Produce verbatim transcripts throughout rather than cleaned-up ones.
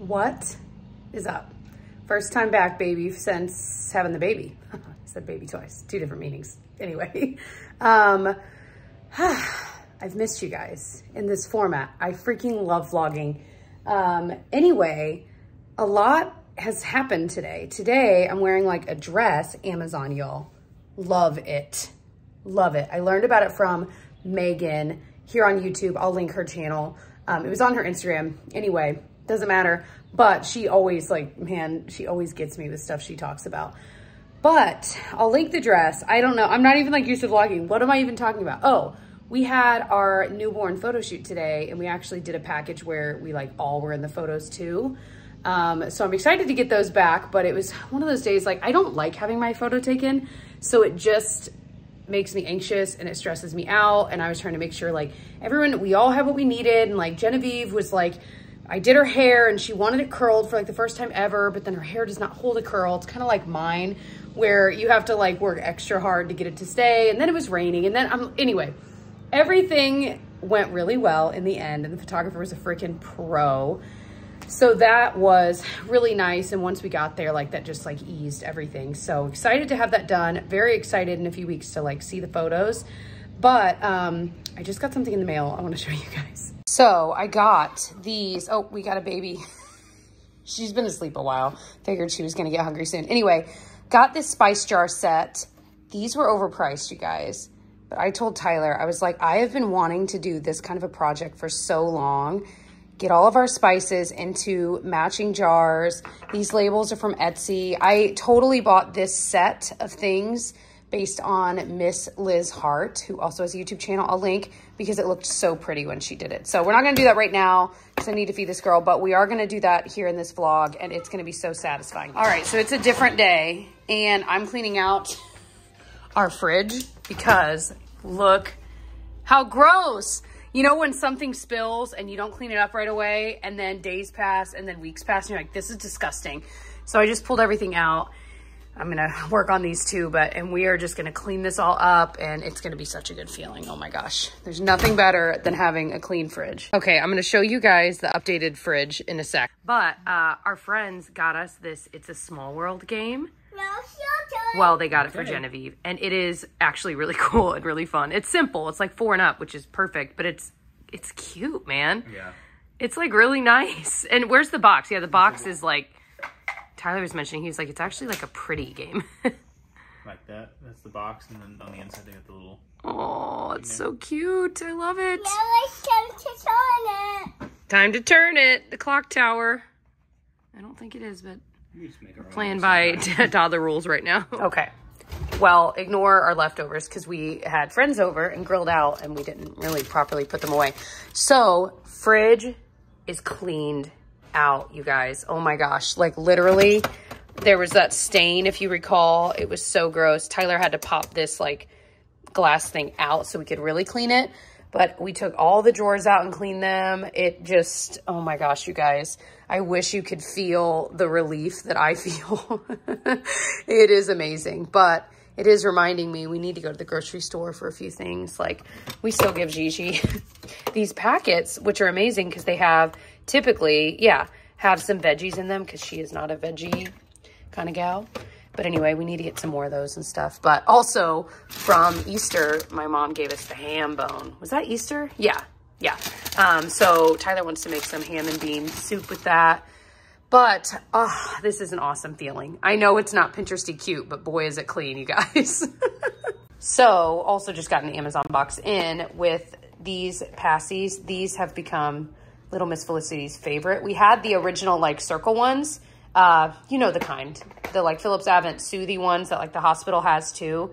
What is up? First time back, baby, since having the baby. I said baby twice, two different meanings. Anyway, um, I've missed you guys in this format. I freaking love vlogging. Um, anyway, a lot has happened today. Today, I'm wearing like a dress, Amazon, y'all. Love it. Love it. I learned about it from Meagan here on YouTube. I'll link her channel. Um, it was on her Instagram. Anyway, doesn't matter. But she always like, man, she always gets me with stuff she talks about. But I'll link the dress. I don't know. I'm not even like used to vlogging. What am I even talking about? Oh, we had our newborn photo shoot today, and we actually did a package where we like all were in the photos too. Um, so I'm excited to get those back, but it was one of those days, like I don't like having my photo taken. So it just makes me anxious and it stresses me out. And I was trying to make sure like everyone, we all have what we needed. And like Genevieve was like, I did her hair and she wanted it curled for like the first time ever, but then her hair does not hold a curl. It's kind of like mine where you have to like work extra hard to get it to stay. And then it was raining. And then I'm, anyway, everything went really well in the end. And the photographer was a freaking pro. So that was really nice. And once we got there, like that just like eased everything. So excited to have that done. Very excited in a few weeks to like see the photos. But um, I just got something in the mail I want to show you guys. So I got these. Oh, we got a baby. She's been asleep a while. Figured she was going to get hungry soon. Anyway, got this spice jar set. These were overpriced, you guys. But I told Tyler, I was like, I have been wanting to do this kind of a project for so long. Get all of our spices into matching jars. These labels are from Etsy. I totally bought this set of things based on Miss Lizheart, who also has a YouTube channel. I'll link because it looked so pretty when she did it. So we're not gonna do that right now because I need to feed this girl, but we are gonna do that here in this vlog and it's gonna be so satisfying. All right, so it's a different day and I'm cleaning out our fridge because look how gross. You know when something spills and you don't clean it up right away and then days pass and then weeks pass and you're like, this is disgusting. So I just pulled everything out. I'm gonna work on these two, but, and we are just gonna clean this all up and it's gonna be such a good feeling. Oh my gosh. There's nothing better than having a clean fridge. Okay, I'm gonna show you guys the updated fridge in a sec. But uh, our friends got us this It's a Small World game. Well, they got it for Genevieve and it is actually really cool and really fun. It's simple. It's like four and up, which is perfect, but it's, it's cute, man. Yeah. It's like really nice. And where's the box? Yeah. The box is like, Tyler was mentioning, he was like, it's actually like a pretty game. Like that. That's the box. And then on the inside, they got the little. Oh, it's so cute. I love it. Now it's time to turn it. Time to turn it. The clock tower. I don't think it is, but. We're playing by toddler rules right now. Okay. Well, ignore our leftovers because we had friends over and grilled out and we didn't really properly put them away. So fridge is cleaned out, you guys. Oh my gosh. Like literally there was that stain, if you recall. It was so gross. Tyler had to pop this like glass thing out so we could really clean it. But we took all the drawers out and cleaned them. It just, oh my gosh, you guys. I wish you could feel the relief that I feel. It is amazing. But it is reminding me we need to go to the grocery store for a few things. Like, we still give Gigi these packets, which are amazing because they have typically, yeah, have some veggies in them because she is not a veggie kind of gal. But anyway, we need to get some more of those and stuff. But also from Easter, my mom gave us the ham bone. Was that Easter? Yeah, yeah. Um, so Tyler wants to make some ham and bean soup with that. But oh, this is an awesome feeling. I know it's not Pinteresty cute, but boy, is it clean, you guys. So also just got an Amazon box in with these pasties. These have become Little Miss Felicity's favorite. We had the original like circle ones. Uh, you know, the kind, the like Phillips Avent Soothy ones that like the hospital has too.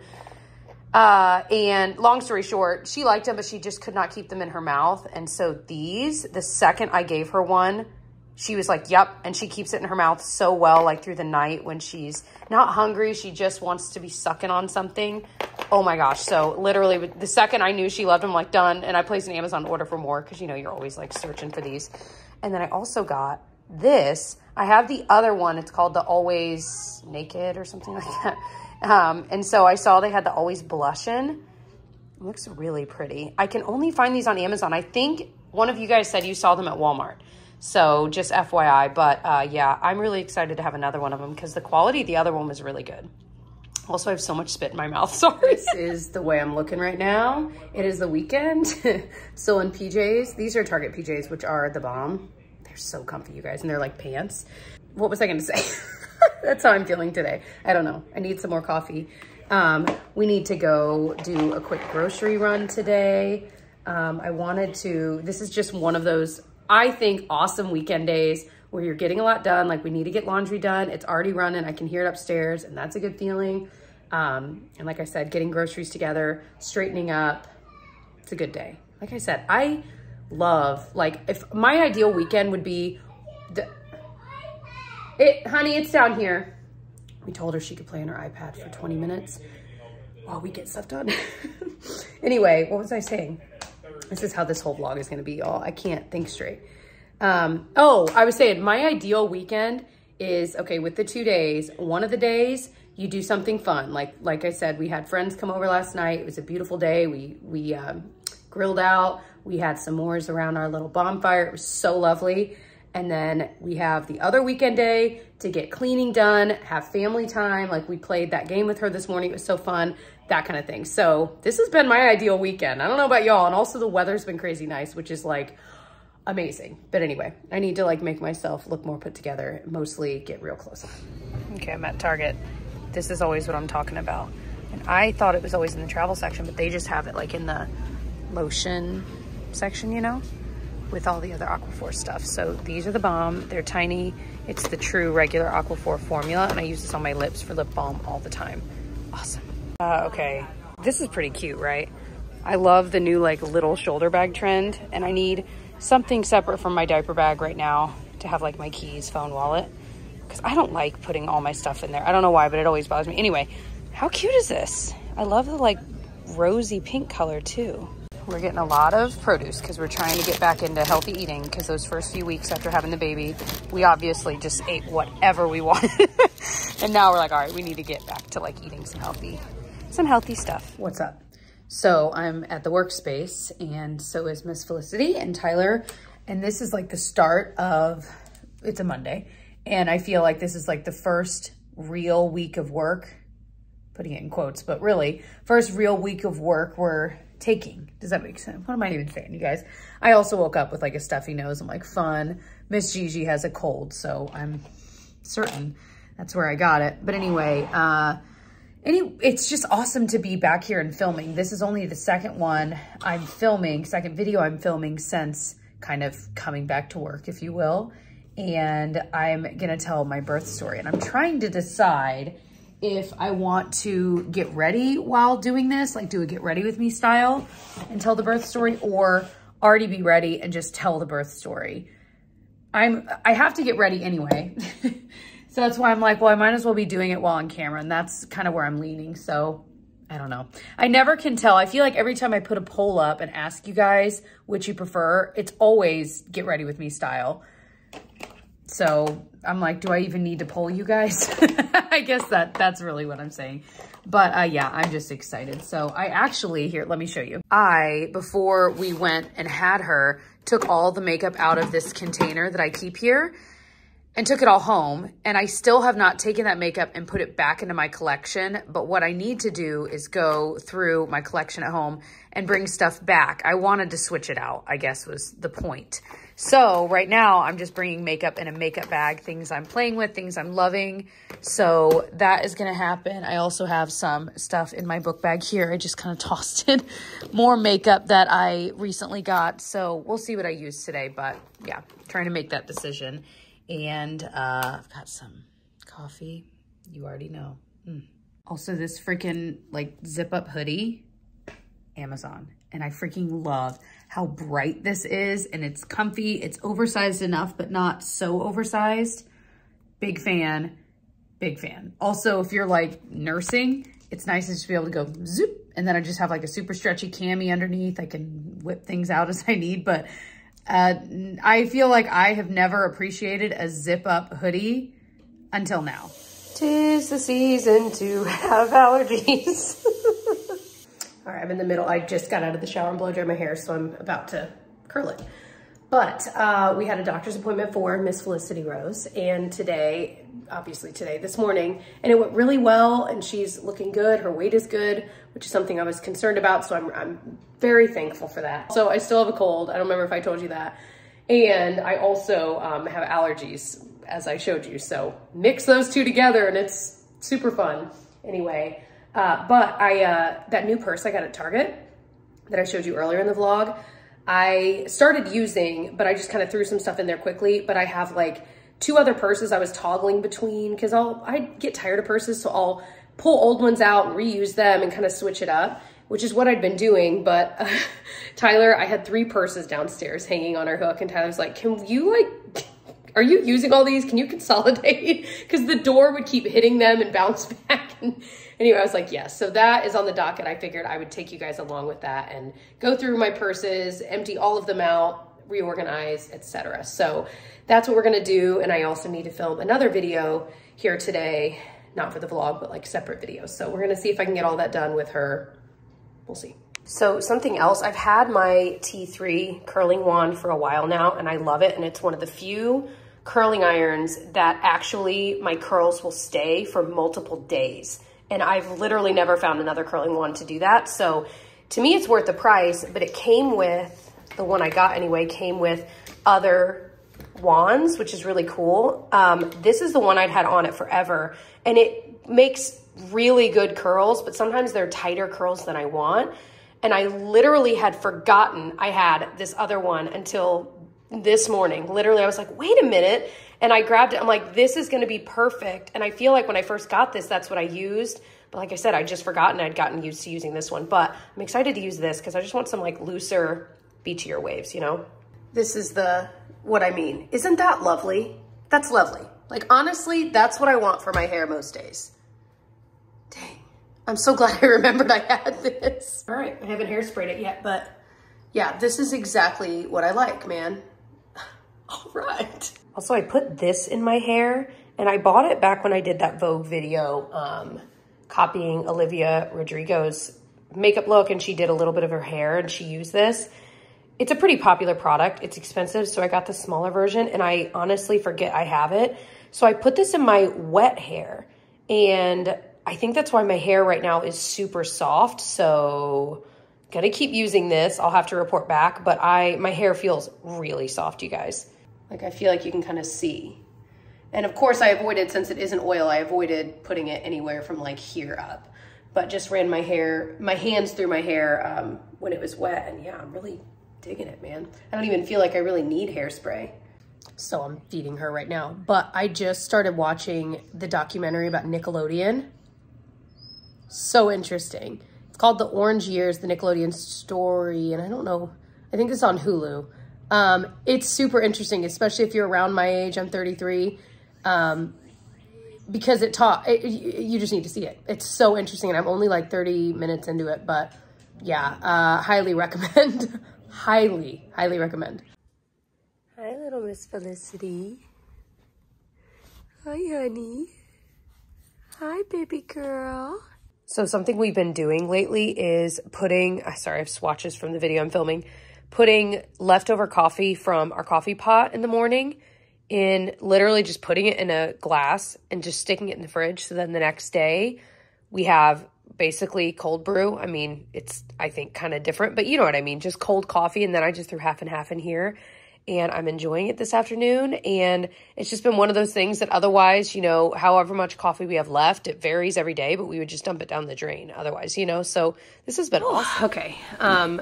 Uh, and long story short, she liked them, but she just could not keep them in her mouth. And so these, the second I gave her one, she was like, yep. And she keeps it in her mouth so well, like through the night when she's not hungry, she just wants to be sucking on something. Oh my gosh. So literally the second I knew she loved them, I'm like done. And I placed an Amazon order for more. Cause you know, you're always like searching for these. And then I also got this. I have the other one. It's called the Always Naked or something like that. Um, and so I saw they had the Always Blushin'. It looks really pretty. I can only find these on Amazon. I think one of you guys said you saw them at Walmart. So just F Y I, but uh, yeah, I'm really excited to have another one of them because the quality of the other one was really good. Also, I have so much spit in my mouth, sorry. This is the way I'm looking right now. It is the weekend, still in P Js. These are Target P Js, which are the bomb. They're so comfy, you guys, and they're like pants. What was I gonna say? That's how I'm feeling today. I don't know, I need some more coffee. Um, we need to go do a quick grocery run today. Um, I wanted to, this is just one of those, I think, awesome weekend days where you're getting a lot done. Like, we need to get laundry done. It's already running. I can hear it upstairs, and that's a good feeling. Um, and like I said, getting groceries together, straightening up, it's a good day. Like I said, I love, like, if my ideal weekend would be, the, it, honey, it's down here. We told her she could play on her iPad for twenty minutes while we get stuff done. Anyway, what was I saying? This is how this whole vlog is going to be, y'all. I can't think straight. Um, oh, I was saying my ideal weekend is, okay, with the two days, one of the days you do something fun. Like, like I said, we had friends come over last night. It was a beautiful day. We, we, um, grilled out. We had s'mores around our little bonfire. It was so lovely. And then we have the other weekend day to get cleaning done, have family time. Like, we played that game with her this morning. It was so fun, that kind of thing. So this has been my ideal weekend. I don't know about y'all. And also the weather's been crazy nice, which is like amazing. But anyway, I need to like make myself look more put together, mostly get real close. Okay, I'm at Target. This is always what I'm talking about. And I thought it was always in the travel section, but they just have it like in the lotion section, you know, with all the other Aquaphor stuff. So these are the bomb. They're tiny. It's the true regular Aquaphor formula, and I use this on my lips for lip balm all the time. Awesome. Uh, okay, this is pretty cute, right? I love the new like little shoulder bag trend, and I need something separate from my diaper bag right now to have like my keys, phone, wallet, because I don't like putting all my stuff in there. I don't know why, but it always bothers me. Anyway, how cute is this? I love the like rosy pink color too. We're getting a lot of produce because we're trying to get back into healthy eating, because those first few weeks after having the baby, we obviously just ate whatever we wanted. And now we're like, all right, we need to get back to like eating some healthy, some healthy stuff. What's up? So I'm at the workspace, and so is Miss Felicity and Tyler. And this is like the start of, it's a Monday. And I feel like this is like the first real week of work, putting it in quotes, but really first real week of work we're taking. Does that make sense? What am I even saying, you guys? I also woke up with like a stuffy nose. I'm like, fun. Miss Gigi has a cold, so I'm certain that's where I got it. But anyway, uh, any, it's just awesome to be back here and filming. This is only the second one I'm filming, second video I'm filming since kind of coming back to work, if you will. And I'm going to tell my birth story. And I'm trying to decide if I want to get ready while doing this, like do a get ready with me style and tell the birth story, or already be ready and just tell the birth story. I'm, I have to get ready anyway. So that's why I'm like, well, I might as well be doing it while on camera. And that's kind of where I'm leaning. So I don't know. I never can tell. I feel like every time I put a poll up and ask you guys which you prefer, it's always get ready with me style. So I'm like, do I even need to poll you guys? I guess that that's really what I'm saying. But uh, yeah, I'm just excited. So I actually, here, let me show you. I, before we went and had her, took all the makeup out of this container that I keep here and took it all home. And I still have not taken that makeup and put it back into my collection. But what I need to do is go through my collection at home and bring stuff back. I wanted to switch it out, I guess was the point. So right now I'm just bringing makeup in a makeup bag, things I'm playing with, things I'm loving. So that is gonna happen. I also have some stuff in my book bag here. I just kind of tossed in more makeup that I recently got. So we'll see what I use today, but yeah, trying to make that decision. And uh, I've got some coffee. You already know. Mm. Also this freaking like zip up hoodie, Amazon. And I freaking love how bright this is, and it's comfy. It's oversized enough, but not so oversized. Big fan, big fan. Also, if you're like nursing, it's nice to just be able to go zoop. And then I just have like a super stretchy cami underneath. I can whip things out as I need, but uh, I feel like I have never appreciated a zip up hoodie until now. 'Tis the season to have allergies. All right, I'm in the middle. I just got out of the shower and blow dry my hair, so I'm about to curl it. But uh, we had a doctor's appointment for Miss Felicity Rose, and today, obviously today, this morning, and it went really well, and she's looking good. Her weight is good, which is something I was concerned about, so I'm, I'm very thankful for that. So I still have a cold. I don't remember if I told you that. And I also um, have allergies, as I showed you. So mix those two together, and it's super fun. Anyway, uh, but I uh, that new purse I got at Target that I showed you earlier in the vlog, I started using, but I just kind of threw some stuff in there quickly. But I have like two other purses I was toggling between, because I'll I get tired of purses, so I'll pull old ones out and reuse them and kind of switch it up, which is what I'd been doing. But uh, Tyler, I had three purses downstairs hanging on our hook, and Tyler's like, "Can you like, are you using all these? Can you consolidate?" Because the door would keep hitting them and bounce back. And anyway, I was like, yes. So that is on the docket. I figured I would take you guys along with that and go through my purses, empty all of them out, reorganize, et cetera. So that's what we're gonna do. And I also need to film another video here today, not for the vlog, but like separate videos. So we're gonna see if I can get all that done with her. We'll see. So something else, I've had my T three curling wand for a while now, and I love it. And it's one of the few curling irons that actually my curls will stay for multiple days. And I've literally never found another curling wand to do that. So to me, it's worth the price, but it came with, the one I got anyway, came with other wands, which is really cool. Um, this is the one I'd had on it forever, and it makes really good curls, but sometimes they're tighter curls than I want. And I literally had forgotten I had this other one until this morning. Literally, I was like, wait a minute. And I grabbed it. I'm like, this is going to be perfect. And I feel like when I first got this, that's what I used. But like I said, I just forgotten I'd gotten used to using this one. But I'm excited to use this because I just want some like looser, beachier waves, you know? This is the, what I mean. Isn't that lovely? That's lovely. Like, honestly, that's what I want for my hair most days. Dang. I'm so glad I remembered I had this. All right. I haven't hairsprayed it yet, but yeah, this is exactly what I like, man. All right. Also, I put this in my hair, and I bought it back when I did that Vogue video, um, copying Olivia Rodrigo's makeup look, and she did a little bit of her hair, and she used this. It's a pretty popular product. It's expensive, so I got the smaller version, and I honestly forget I have it. So I put this in my wet hair, and I think that's why my hair right now is super soft, so gonna keep using this. I'll have to report back, but I my hair feels really soft, you guys. Like, I feel like you can kind of see. And of course I avoided, since it isn't oil, I avoided putting it anywhere from like here up, but just ran my hair, my hands through my hair um, when it was wet. And yeah, I'm really digging it, man. I don't even feel like I really need hairspray. So I'm feeding her right now, but I just started watching the documentary about Nickelodeon. So interesting. It's called The Orange Years, the Nickelodeon story. And I don't know, I think it's on Hulu. Um, it's super interesting, especially if you're around my age. I'm thirty-three, um, because it taught, it, you just need to see it. It's so interesting. And I'm only like thirty minutes into it, but yeah, uh, highly recommend, highly, highly recommend. Hi, little Miss Felicity. Hi, honey. Hi, baby girl. So something we've been doing lately is putting, sorry, I have swatches from the video I'm filming, putting leftover coffee from our coffee pot in the morning in literally just putting it in a glass and just sticking it in the fridge. So then the next day we have basically cold brew. I mean, it's, I think, kind of different, but you know what I mean? Just cold coffee. And then I just threw half and half in here, and I'm enjoying it this afternoon. And it's just been one of those things that otherwise, you know, however much coffee we have left, it varies every day, but we would just dump it down the drain otherwise, you know? So this has been awesome. Okay. Um,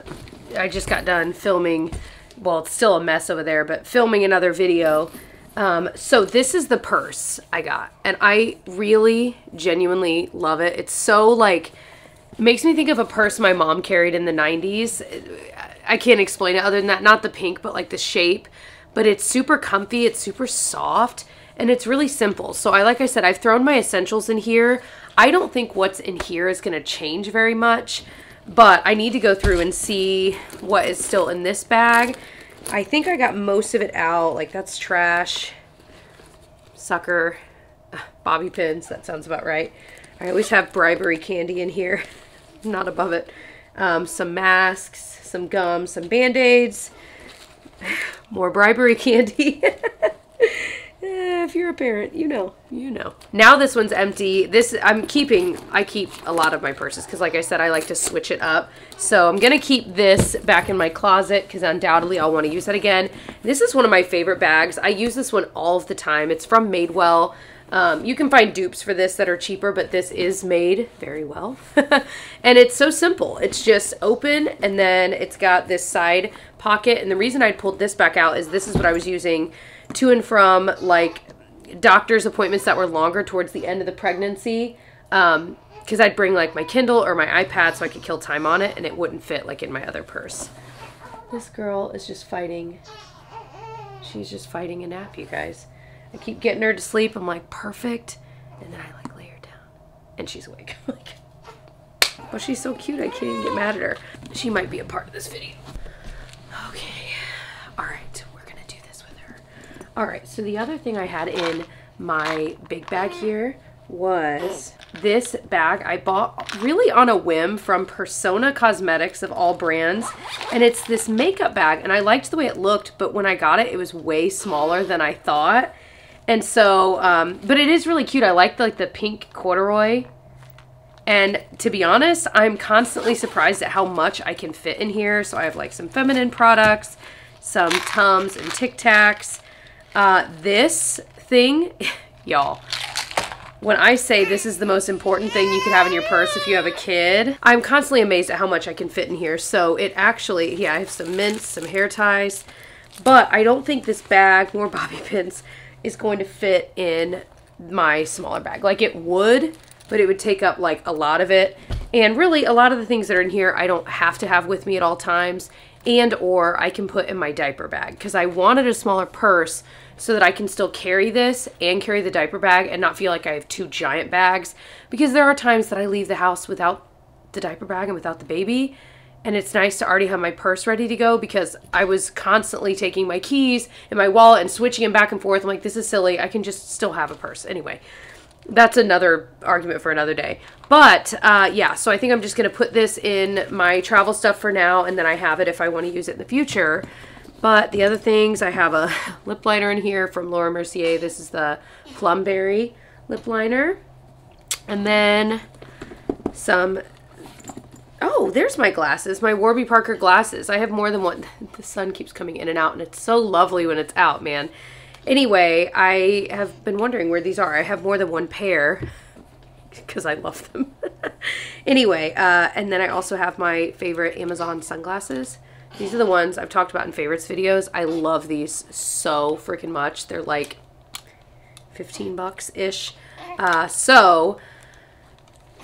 I just got done filming. Well, it's still a mess over there, but filming another video. Um, so this is the purse I got, and I really genuinely love it. It's so like, makes me think of a purse my mom carried in the nineties. I can't explain it other than that. Not the pink, but like the shape. But it's super comfy. It's super soft. And it's really simple. So I, like I said, I've thrown my essentials in here. I don't think what's in here is going to change very much. But I need to go through and see what is still in this bag. I think I got most of it out. Like, that's trash. Sucker. Ugh, bobby pins. That sounds about right. I always have bribery candy in here. Not above it. Um, some masks, some gum, some Band-Aids, More bribery candy. If you're a parent, you know, you know. Now this one's empty. This, I'm keeping, I keep a lot of my purses because like I said, I like to switch it up. So I'm going to keep this back in my closet because undoubtedly I'll want to use that again. This is one of my favorite bags. I use this one all of the time. It's from Madewell. Um, you can find dupes for this that are cheaper, but this is made very well. And it's so simple. It's just open and then it's got this side pocket. And the reason I pulled this back out is this is what I was using to and from like doctor's appointments that were longer towards the end of the pregnancy. Um, cause I'd bring like my Kindle or my iPad so I could kill time on it and it wouldn't fit like in my other purse. This girl is just fighting. She's just fighting a nap, you guys. I keep getting her to sleep. I'm like, perfect. And then I like lay her down and she's awake. I'm like, but she's so cute. I can't even get mad at her. She might be a part of this video. Okay. All right. All right, so the other thing I had in my big bag here was this bag I bought really on a whim from Persona Cosmetics of all brands. And it's this makeup bag, and I liked the way it looked, but when I got it, it was way smaller than I thought. And so, um, but it is really cute. I like the, like the pink corduroy. And to be honest, I'm constantly surprised at how much I can fit in here. So I have like some feminine products, some Tums and Tic Tacs. Uh, this thing, y'all, when I say this is the most important thing you can have in your purse if you have a kid, I'm constantly amazed at how much I can fit in here. So it actually, yeah, I have some mints, some hair ties, but I don't think this bag, more bobby pins, is going to fit in my smaller bag. Like it would, but it would take up like a lot of it. And really a lot of the things that are in here, I don't have to have with me at all times. And or I can put in my diaper bag because I wanted a smaller purse so that I can still carry this and carry the diaper bag and not feel like I have two giant bags, because there are times that I leave the house without the diaper bag and without the baby, and it's nice to already have my purse ready to go, because I was constantly taking my keys and my wallet and switching them back and forth. I'm like, this is silly. I can just still have a purse. Anyway, that's another argument for another day. But uh, yeah, so I think I'm just going to put this in my travel stuff for now, and then I have it if I want to use it in the future. But the other things, I have a lip liner in here from Laura Mercier. This is the Plumberry lip liner. And then some, oh, there's my glasses, my Warby Parker glasses. I have more than one. The sun keeps coming in and out, and it's so lovely when it's out, man. Anyway, I have been wondering where these are. I have more than one pair because I love them. Anyway, uh, and then I also have my favorite Amazon sunglasses. These are the ones I've talked about in favorites videos. I love these so freaking much. They're like fifteen bucks-ish. Uh, so,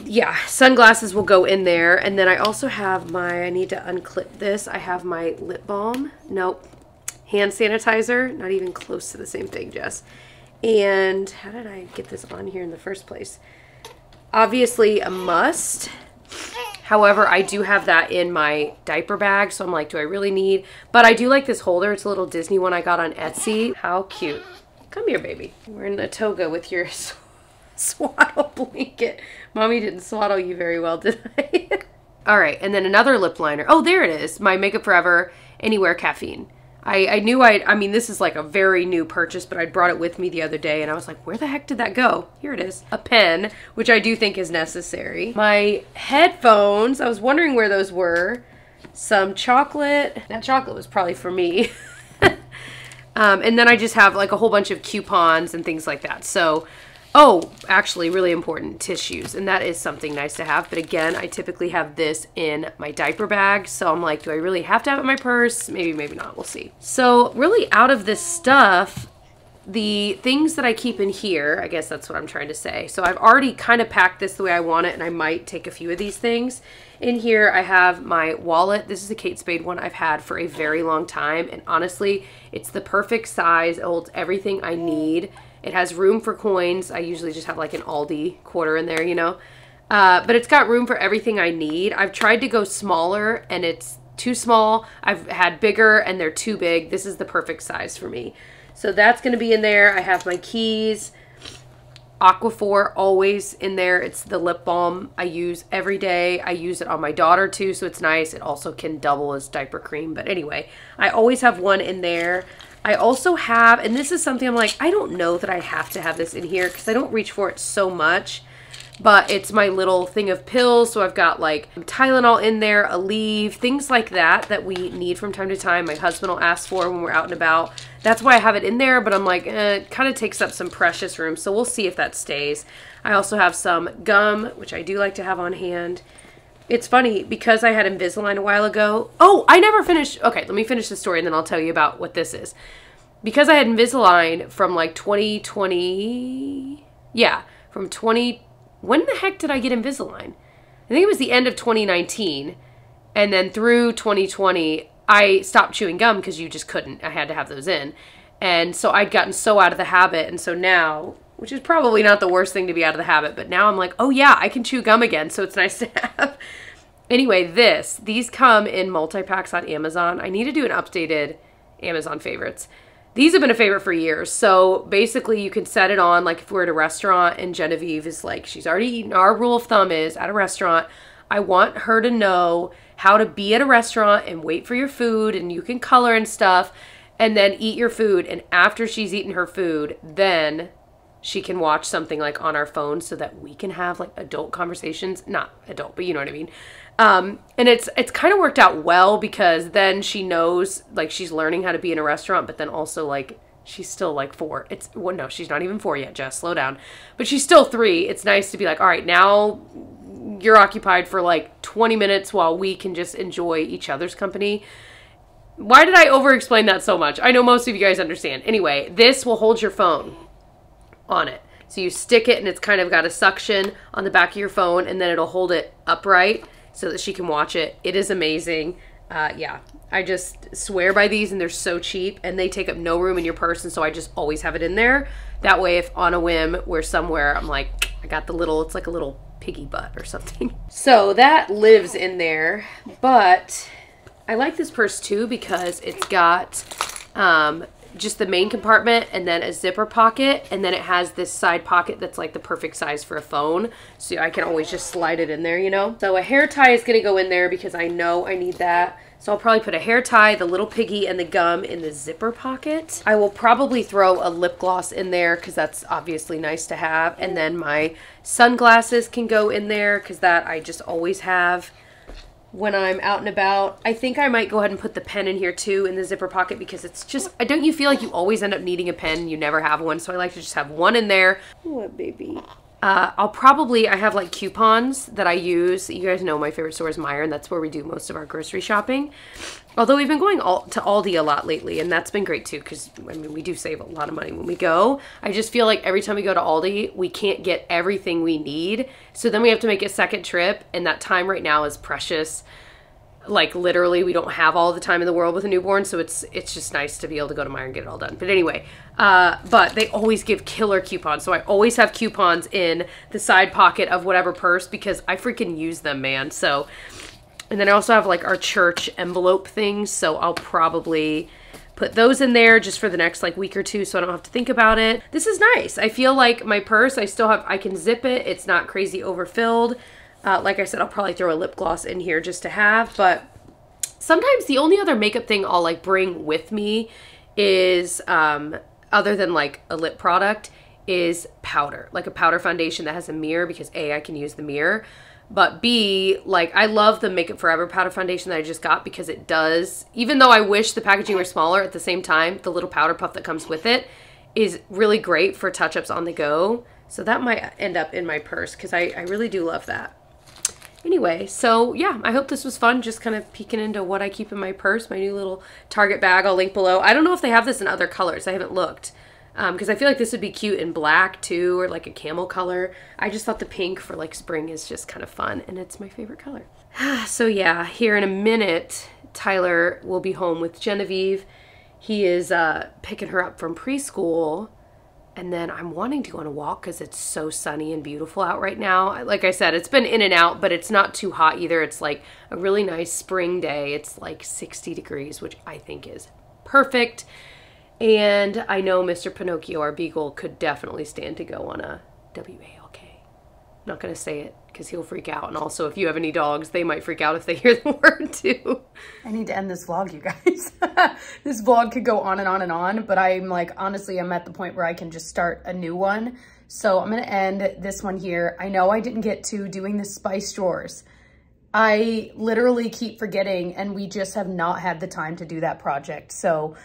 yeah, sunglasses will go in there. And then I also have my, I need to unclip this. I have my lip balm. Nope. Hand sanitizer, not even close to the same thing, Jess. And how did I get this on here in the first place? Obviously a must. However, I do have that in my diaper bag, so I'm like, do I really need? But I do like this holder. It's a little Disney one I got on Etsy. How cute. Come here, baby. We're in a toga with your sw swaddle blanket. Mommy didn't swaddle you very well, did I? All right, and then another lip liner. Oh, there it is. My Makeup Forever Anywhere Caffeine. I, I knew I, I mean, this is like a very new purchase, but I brought it with me the other day and I was like, where the heck did that go? Here it is. A pen, which I do think is necessary. My headphones, I was wondering where those were. Some chocolate. That chocolate was probably for me. um, and then I just have like a whole bunch of coupons and things like that. So, oh, actually really important, tissues. And that is something nice to have. But again, I typically have this in my diaper bag. So I'm like, do I really have to have it in my purse? Maybe, maybe not. We'll see. So really out of this stuff, the things that I keep in here, I guess that's what I'm trying to say. So I've already kind of packed this the way I want it. And I might take a few of these things. In here, I have my wallet. This is a Kate Spade one I've had for a very long time. And honestly, it's the perfect size. It holds everything I need. It has room for coins. I usually just have like an Aldi quarter in there, you know, uh, but it's got room for everything I need. I've tried to go smaller and it's too small. I've had bigger and they're too big. This is the perfect size for me. So that's going to be in there. I have my keys. Aquaphor always in there. It's the lip balm I use every day. I use it on my daughter too, so it's nice. It also can double as diaper cream. But anyway, I always have one in there. I also have, and this is something I'm like, I don't know that I have to have this in here because I don't reach for it so much. But it's my little thing of pills. So I've got like Tylenol in there, Aleve, things like that that we need from time to time. My husband will ask for when we're out and about. That's why I have it in there, but I'm like, eh, it kind of takes up some precious room. So we'll see if that stays. I also have some gum, which I do like to have on hand. It's funny because I had Invisalign a while ago. Oh, I never finished. Okay, let me finish the story and then I'll tell you about what this is. Because I had Invisalign from like twenty twenty. Yeah, from twenty twenty. When the heck did I get Invisalign? I think it was the end of twenty nineteen. And then through twenty twenty, I stopped chewing gum because you just couldn't. I had to have those in. And so I'd gotten so out of the habit. And so now, which is probably not the worst thing to be out of the habit, but now I'm like, oh yeah, I can chew gum again. So it's nice to have. Anyway, this, these come in multi-packs on Amazon. I need to do an updated Amazon favorites. These have been a favorite for years. So basically you can set it on, like if we're at a restaurant and Genevieve is like, she's already eaten. Our rule of thumb is at a restaurant, I want her to know how to be at a restaurant and wait for your food, and you can color and stuff and then eat your food. And after she's eaten her food, then she can watch something like on our phone so that we can have like adult conversations, not adult, but you know what I mean? Um, and it's, it's kind of worked out well because then she knows, like, she's learning how to be in a restaurant, but then also like, she's still like four. It's well, no, she's not even four yet, Jess, slow down, but she's still three. It's nice to be like, all right, now you're occupied for like twenty minutes while we can just enjoy each other's company. Why did I over explain that so much? I know most of you guys understand. Anyway, this will hold your phone on it. So you stick it and it's kind of got a suction on the back of your phone, and then it'll hold it upright so that she can watch it. It is amazing. Uh, yeah, I just swear by these, and they're so cheap and they take up no room in your purse. And so I just always have it in there. That way, if on a whim we're somewhere, I'm like, I got the little, it's like a little piggy butt or something. So that lives in there, but I like this purse too because it's got um, just the main compartment and then a zipper pocket. And then it has this side pocket that's like the perfect size for a phone. So I can always just slide it in there, you know? So a hair tie is gonna go in there because I know I need that. So I'll probably put a hair tie, the little piggy, and the gum in the zipper pocket. I will probably throw a lip gloss in there because that's obviously nice to have. And then my sunglasses can go in there because that I just always have when I'm out and about. I think I might go ahead and put the pen in here too, in the zipper pocket, because it's just, don't you feel like you always end up needing a pen? You never have one. So I like to just have one in there. What, baby? Uh, I'll probably, I have like coupons that I use. You guys know my favorite store is Meijer, and that's where we do most of our grocery shopping. Although we've been going all, to Aldi a lot lately, and that's been great too, because I mean, we do save a lot of money when we go. I just feel like every time we go to Aldi, we can't get everything we need. So then we have to make a second trip, and that time right now is precious. Like literally we don't have all the time in the world with a newborn. So it's, it's just nice to be able to go to Meijer and get it all done. But anyway, uh, but they always give killer coupons. So I always have coupons in the side pocket of whatever purse because I freaking use them, man. So, and then I also have like our church envelope things. So I'll probably put those in there just for the next like week or two, so I don't have to think about it. This is nice. I feel like my purse, I still have, I can zip it. It's not crazy overfilled. Uh, like I said, I'll probably throw a lip gloss in here just to have, but sometimes the only other makeup thing I'll like bring with me is, um, other than like a lip product, is powder, like a powder foundation that has a mirror, because A, I can use the mirror, but B, like I love the Makeup Forever powder foundation that I just got because it does, even though I wish the packaging were smaller, at the same time, the little powder puff that comes with it is really great for touch-ups on the go. So that might end up in my purse because I, I really do love that. Anyway, so yeah, I hope this was fun. Just kind of peeking into what I keep in my purse, my new little Target bag. I'll link below. I don't know if they have this in other colors. I haven't looked because um, I feel like this would be cute in black too, or like a camel color. I just thought the pink for like spring is just kind of fun, and it's my favorite color. So yeah, here in a minute, Tyler will be home with Genevieve. He is uh, picking her up from preschool. And then I'm wanting to go on a walk because it's so sunny and beautiful out right now. Like I said, it's been in and out, but it's not too hot either. It's like a really nice spring day. It's like sixty degrees, which I think is perfect. And I know Mister Pinocchio, our beagle, could definitely stand to go on a W A L K. Not gonna say it because he'll freak out, and also if you have any dogs, they might freak out if they hear the word too. I need to end this vlog, you guys. This vlog could go on and on and on, but I'm like, honestly, I'm at the point where I can just start a new one. So I'm gonna end this one here. I know I didn't get to doing the spice drawers. I literally keep forgetting, and we just have not had the time to do that project. So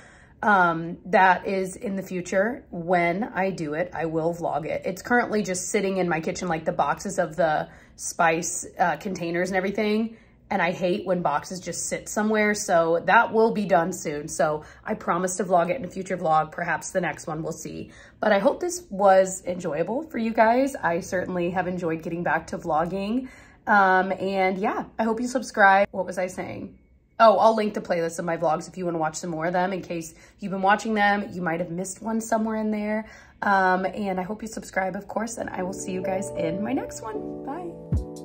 um, that is in the future. When I do it, I will vlog it. It's currently just sitting in my kitchen, like the boxes of the spice uh, containers and everything. And I hate when boxes just sit somewhere. So that will be done soon. So I promise to vlog it in a future vlog. Perhaps the next one, we'll see. But I hope this was enjoyable for you guys. I certainly have enjoyed getting back to vlogging. Um, and yeah, I hope you subscribe. What was I saying? Oh, I'll link the playlist of my vlogs if you want to watch some more of them in case you've been watching them. You might have missed one somewhere in there. Um, and I hope you subscribe, of course, and I will see you guys in my next one. Bye.